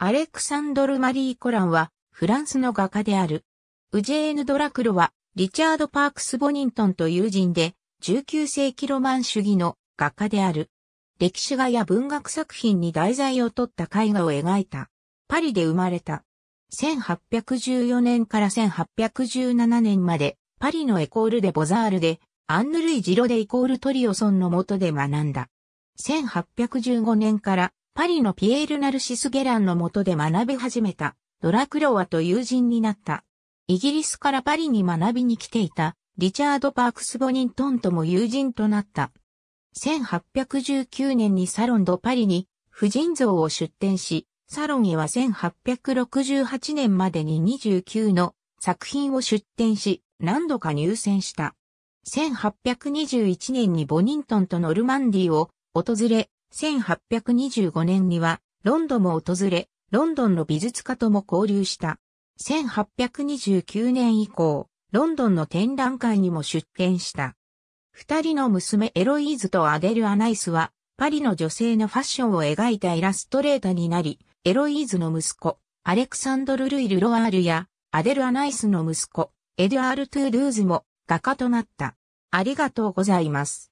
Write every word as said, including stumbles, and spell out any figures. アレクサンドル・マリー・コランはフランスの画家である。ウジェーヌ・ドラクロはリチャード・パークス・ボニントンと友人でじゅうきゅうせいきロマン主義の画家である。歴史画や文学作品に題材を取った絵画を描いた。パリで生まれた。せんはっぴゃくじゅうよねんからせんはっぴゃくじゅうななねんまでパリのエコール・デ・ボザールでアンヌ・ルイ・ジロデ・イコール・トリオソンの下で学んだ。せんはっぴゃくじゅうごねんからパリのピエール・ナルシス・ゲランの下で学び始めた。ドラクロワと友人になった。イギリスからパリに学びに来ていたリチャード・パークス・ボニントンとも友人となった。せんはっぴゃくじゅうきゅうねんにサロン・ド・パリに婦人像を出展し、サロンへはせんはっぴゃくろくじゅうはちねんまでににじゅうきゅうの作品を出展し、何度か入選した。せんはっぴゃくにじゅういちねんにボニントンとノルマンディーを訪れ、せんはっぴゃくにじゅうごねんにはロンドンも訪れ、ロンドンの美術家とも交流した。せんはっぴゃくにじゅうきゅうねん以降、ロンドンの展覧会にも出展した。二人の娘エロイーズとアデル・アナイスは、パリの女性のファッションを描いたイラストレーターになり、エロイーズの息子、アレクサンドル・ルイ・ルロワールや、アデル・アナイスの息子、エドゥアール・トゥードゥーズも画家となった。ありがとうございます。